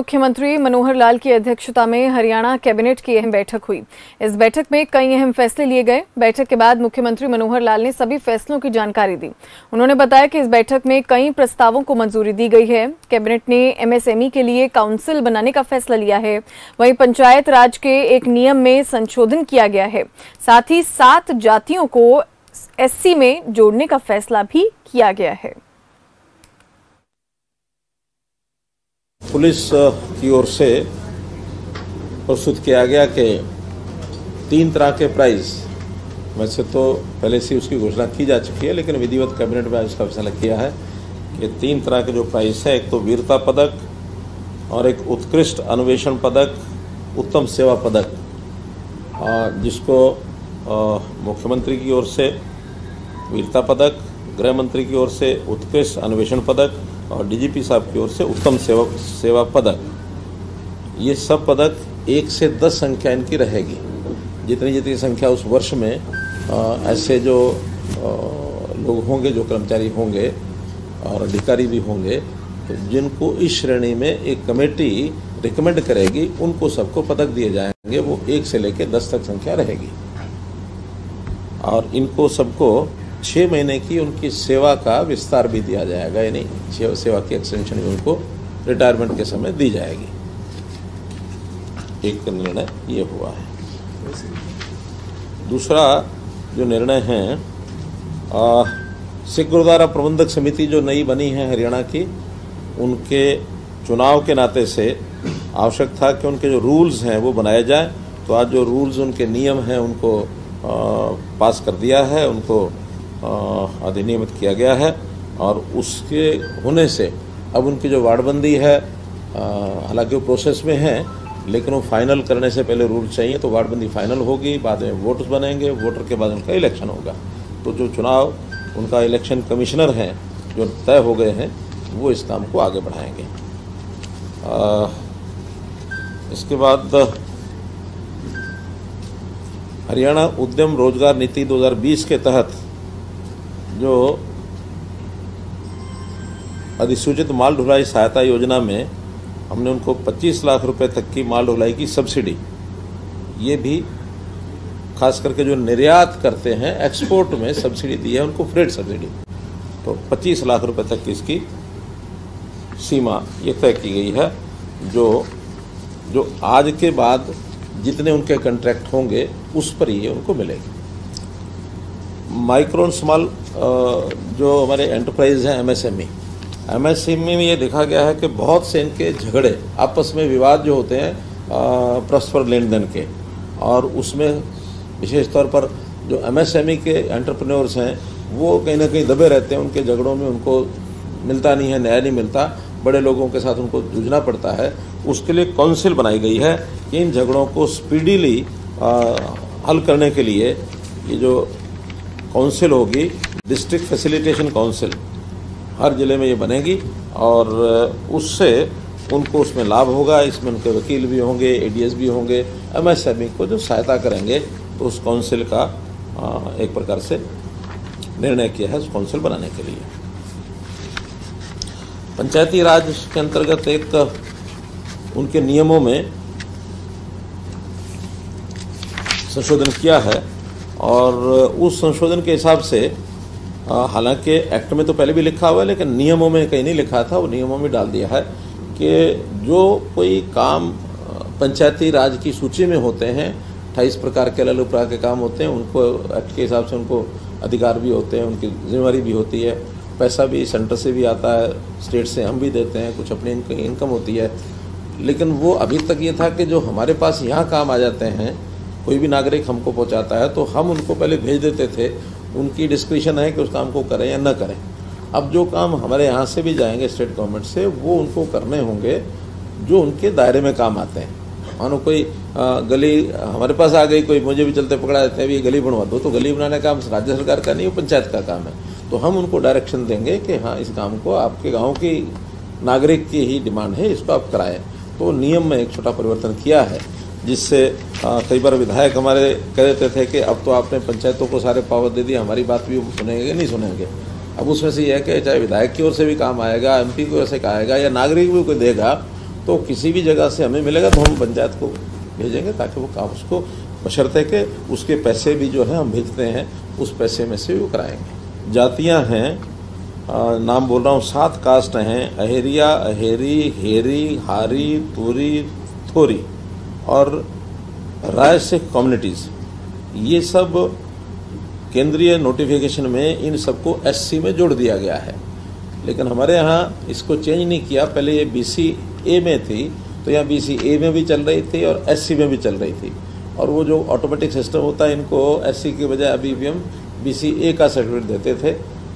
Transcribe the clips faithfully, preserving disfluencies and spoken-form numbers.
मुख्यमंत्री मनोहर लाल की अध्यक्षता में हरियाणा कैबिनेट की अहम बैठक हुई। इस बैठक में कई अहम फैसले लिए गए। बैठक के बाद मुख्यमंत्री मनोहर लाल ने सभी फैसलों की जानकारी दी। उन्होंने बताया कि इस बैठक में कई प्रस्तावों को मंजूरी दी गई है। कैबिनेट ने एमएसएमई के लिए काउंसिल बनाने का फैसला लिया है। वहीं पंचायत राज के एक नियम में संशोधन किया गया है। साथ ही सात जातियों को एससी में जोड़ने का फैसला भी किया गया है। पुलिस की ओर से प्रस्तुत किया गया कि तीन तरह के प्राइज, वैसे तो पहले से उसकी घोषणा की जा चुकी है, लेकिन विधिवत कैबिनेट में इसका फैसला किया है कि तीन तरह के जो प्राइज हैं, एक तो वीरता पदक और एक उत्कृष्ट अन्वेषण पदक, उत्तम सेवा पदक, जिसको मुख्यमंत्री की ओर से वीरता पदक, गृह मंत्री की ओर से उत्कृष्ट अन्वेषण पदक और डीजीपी साहब की ओर से उत्तम सेवा सेवा पदक, ये सब पदक एक से दस संख्या इनकी रहेगी। जितनी जितनी संख्या उस वर्ष में आ, ऐसे जो आ, लोग होंगे, जो कर्मचारी होंगे और अधिकारी भी होंगे, तो जिनको इस श्रेणी में एक कमेटी रिकमेंड करेगी, उनको सबको पदक दिए जाएंगे। वो एक से लेकर दस तक संख्या रहेगी और इनको सबको छः महीने की उनकी सेवा का विस्तार भी दिया जाएगा, यानी छः सेवा की एक्सटेंशन भी उनको रिटायरमेंट के समय दी जाएगी। एक निर्णय ये हुआ है। दूसरा जो निर्णय है, सिख गुरुद्वारा प्रबंधक समिति जो नई बनी है हरियाणा की, उनके चुनाव के नाते से आवश्यक था कि उनके जो रूल्स हैं वो बनाए जाएं। तो आज जो रूल्स, उनके नियम हैं, उनको आ, पास कर दिया है, उनको अधिनियमित किया गया है और उसके होने से अब उनकी जो वार्डबंदी है, हालांकि वो प्रोसेस में है, लेकिन वो फाइनल करने से पहले रूल चाहिए, तो वार्डबंदी फाइनल होगी, बाद में वोट्स बनेंगे, वोटर के बाद उनका इलेक्शन होगा। तो जो चुनाव उनका इलेक्शन कमिश्नर हैं जो तय हो गए हैं, वो इस काम को आगे बढ़ाएंगे। आ, इसके बाद हरियाणा उद्यम रोजगार नीति दो हज़ार बीस के तहत जो अधिसूचित माल ढुलाई सहायता योजना में हमने उनको पच्चीस लाख रुपए तक की माल ढुलाई की सब्सिडी, ये भी खास करके जो निर्यात करते हैं, एक्सपोर्ट में सब्सिडी दी है उनको, फ्रेट सब्सिडी। तो पच्चीस लाख रुपए तक की इसकी सीमा ये तय की गई है। जो जो आज के बाद जितने उनके कॉन्ट्रैक्ट होंगे उस पर ये उनको मिलेगी। माइक्रो एंड स्मॉल जो हमारे एंटरप्राइज हैं, एमएसएमई, एमएसएमई में ये देखा गया है कि बहुत से इनके झगड़े आपस में विवाद जो होते हैं परस्पर लेन देन के, और उसमें विशेष तौर पर जो एमएसएमई के एंटरप्रेन्योर्स हैं वो कहीं ना कहीं दबे रहते हैं, उनके झगड़ों में उनको मिलता नहीं है, न्याय नहीं मिलता, बड़े लोगों के साथ उनको जूझना पड़ता है। उसके लिए काउंसिल बनाई गई है कि इन झगड़ों को स्पीडीली हल करने के लिए ये जो काउंसिल होगी, डिस्ट्रिक्ट फैसिलिटेशन काउंसिल, हर ज़िले में ये बनेगी और उससे उनको उसमें लाभ होगा। इसमें उनके वकील भी होंगे, एडीएस भी होंगे, एमएसएमई को जो सहायता करेंगे, तो उस काउंसिल का एक प्रकार से निर्णय किया है उस काउंसिल बनाने के लिए। पंचायती राज के अंतर्गत एक उनके नियमों में संशोधन किया है और उस संशोधन के हिसाब से, हालांकि एक्ट में तो पहले भी लिखा हुआ है लेकिन नियमों में कहीं नहीं लिखा था, वो नियमों में डाल दिया है कि जो कोई काम पंचायती राज की सूची में होते हैं, अट्ठाईस प्रकार के अलग प्रकार के काम होते हैं, उनको एक्ट के हिसाब से उनको अधिकार भी होते हैं, उनकी जिम्मेवारी भी होती है, पैसा भी सेंटर से भी आता है, स्टेट से हम भी देते हैं, कुछ अपनी इनकम होती है। लेकिन वो अभी तक ये था कि जो हमारे पास यहाँ काम आ जाते हैं, कोई भी नागरिक हमको पहुँचाता है, तो हम उनको पहले भेज देते थे, उनकी डिस्क्रिशन है कि उस काम को करें या न करें। अब जो काम हमारे यहाँ से भी जाएंगे स्टेट गवर्नमेंट से, वो उनको करने होंगे जो उनके दायरे में काम आते हैं। मानो कोई गली हमारे पास आ गई, कोई मुझे भी चलते पकड़ा देते हैं, ये गली बनवा दो, तो गली बनाने का काम राज्य सरकार का नहीं, वो पंचायत का काम है। तो हम उनको डायरेक्शन देंगे कि हाँ, इस काम को आपके गाँव की नागरिक की ही डिमांड है, इसको आप कराएँ। तो नियम में एक छोटा परिवर्तन किया है, जिससे कई बार विधायक हमारे कह देते थे कि अब तो आपने पंचायतों को सारे पावर दे दिए, हमारी बात भी सुनेंगे नहीं सुनेंगे। अब उसमें से यह है कि चाहे विधायक की ओर से भी काम आएगा, एमपी की ओर से आएगा या नागरिक भी कोई देगा, तो किसी भी जगह से हमें मिलेगा तो हम पंचायत को भेजेंगे ताकि वो काम उसको बशर्ते के उसके पैसे भी जो है हम भेजते हैं उस पैसे में से वो कराएंगे। जातियां हैं, आ, नाम बोल रहा हूँ, सात कास्ट हैं, अहेरिया, अहेरी, हेरी, हारी, थोरी थोरी और रायसेख कम्युनिटीज़। ये सब केंद्रीय नोटिफिकेशन में इन सबको एससी में जोड़ दिया गया है, लेकिन हमारे यहाँ इसको चेंज नहीं किया। पहले ये बीसी ए में थी तो यहाँ बीसी ए में भी चल रही थी और एससी में भी चल रही थी, और वो जो ऑटोमेटिक सिस्टम होता है इनको एससी के बजाय अभी भी हम बीसी ए का सर्टिफिकेट देते थे।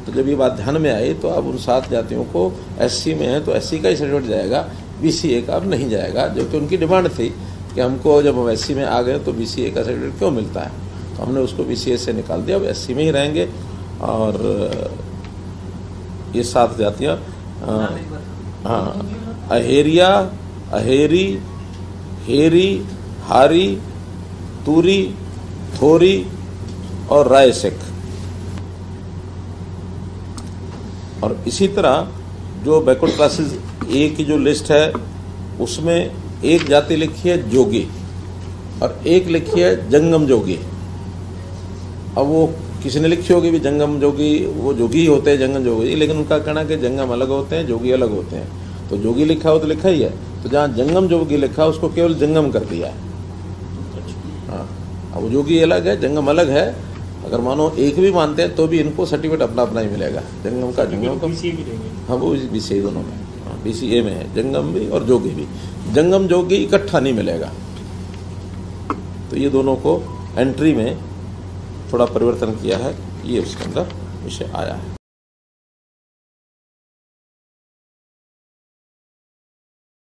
तो जब ये बात ध्यान में आई तो अब उन सात जातियों को एससी में है तो एससी का ही सर्टिफिकेट जाएगा, बीसी ए का अब नहीं जाएगा, जो कि उनकी डिमांड थी कि हमको जब हम एससी में आ गए तो बीसी ए का सर्टिफिकेट क्यों मिलता है। तो हमने उसको बीसी ए से निकाल दिया, अब एससी में ही रहेंगे। और ये सात जातियाँ, हाँ, अहेरिया, अहेरी, हेरी, हारी, तूरी, थोरी और रायसेख। और इसी तरह जो बैकवर्ड क्लासेस ए की जो लिस्ट है उसमें एक जाति लिखी है जोगी और एक लिखी है जंगम जोगी। अब वो किसी ने लिखी होगी भी जंगम जोगी, वो जोगी ही होते हैं जंगम जोगी, लेकिन उनका कहना है कि जंगम अलग होते हैं जोगी अलग होते हैं। तो जोगी लिखा हो तो लिखा ही है, तो जहाँ जंगम जोगी लिखा उसको केवल जंगम कर दिया है। हाँ, अब जोगी अलग है जंगम अलग है, अगर मानो एक भी मानते हैं तो भी इनको सर्टिफिकेट अपना अपना ही मिलेगा। जंगम का जंगम का हाँ, वो बी सी ए दोनों में, बी सी ए में है जंगम भी और जोगी भी। जंगम जोगी इकट्ठा नहीं मिलेगा, तो ये दोनों को एंट्री में थोड़ा परिवर्तन किया है, ये उसके अंदर विषय आया है।